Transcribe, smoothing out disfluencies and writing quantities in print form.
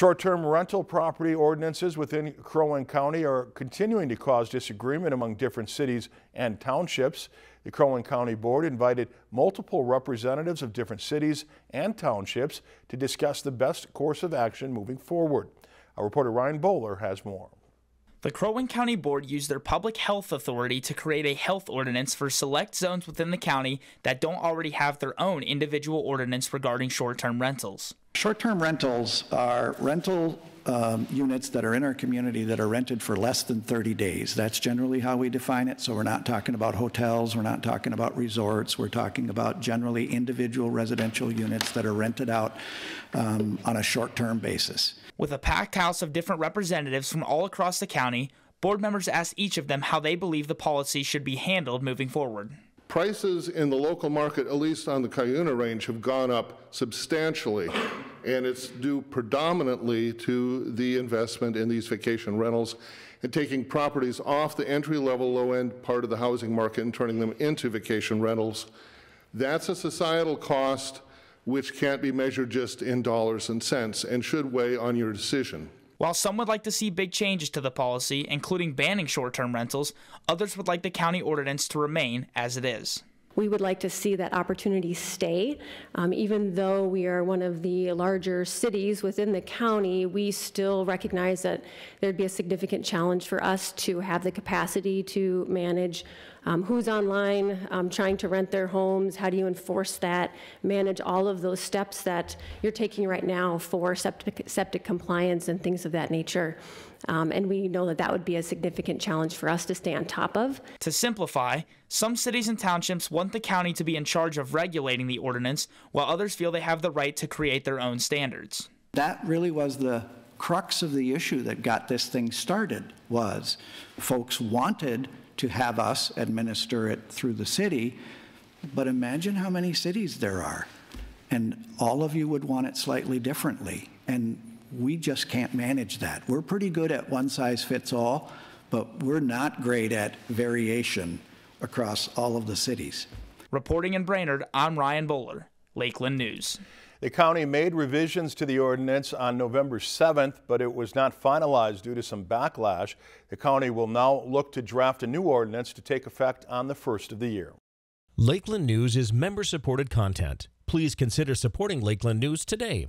Short-term rental property ordinances within Crow Wing County are continuing to cause disagreement among different cities and townships. The Crow Wing County Board invited multiple representatives of different cities and townships to discuss the best course of action moving forward. Our reporter Ryan Bowler has more. The Crow Wing County Board used their public health authority to create a health ordinance for select zones within the county that don't already have their own individual ordinance regarding short-term rentals. Short-term rentals are rental units that are in our community that are rented for less than 30 days. That's generally how we define it, so we're not talking about hotels, we're not talking about resorts, we're talking about generally individual residential units that are rented out on a short-term basis. With a packed house of different representatives from all across the county, board members asked each of them how they believe the policy should be handled moving forward. Prices in the local market, at least on the Cuyuna range, have gone up substantially, and it's due predominantly to the investment in these vacation rentals and taking properties off the entry-level, low-end part of the housing market and turning them into vacation rentals. That's a societal cost which can't be measured just in dollars and cents and should weigh on your decision. While some would like to see big changes to the policy, including banning short-term rentals, others would like the county ordinance to remain as it is. We would like to see that opportunity stay. Even though we are one of the larger cities within the county, we still recognize that there'd be a significant challenge for us to have the capacity to manage who's online, trying to rent their homes, how do you enforce that, manage all of those steps that you're taking right now for septic compliance and things of that nature. And we know that that would be a significant challenge for us to stay on top of. To simplify, some cities and townships want the county to be in charge of regulating the ordinance, while others feel they have the right to create their own standards. That really was the crux of the issue that got this thing started, was folks wanted to have us administer it through the city, but imagine how many cities there are, and all of you would want it slightly differently. And we just can't manage that. We're pretty good at one size fits all, but we're not great at variation across all of the cities. Reporting in Brainerd, I'm Ryan Bowler, Lakeland News. The county made revisions to the ordinance on November 7th, but it was not finalized due to some backlash. The county will now look to draft a new ordinance to take effect on the 1st of the year. Lakeland News is member-supported content. Please consider supporting Lakeland News today.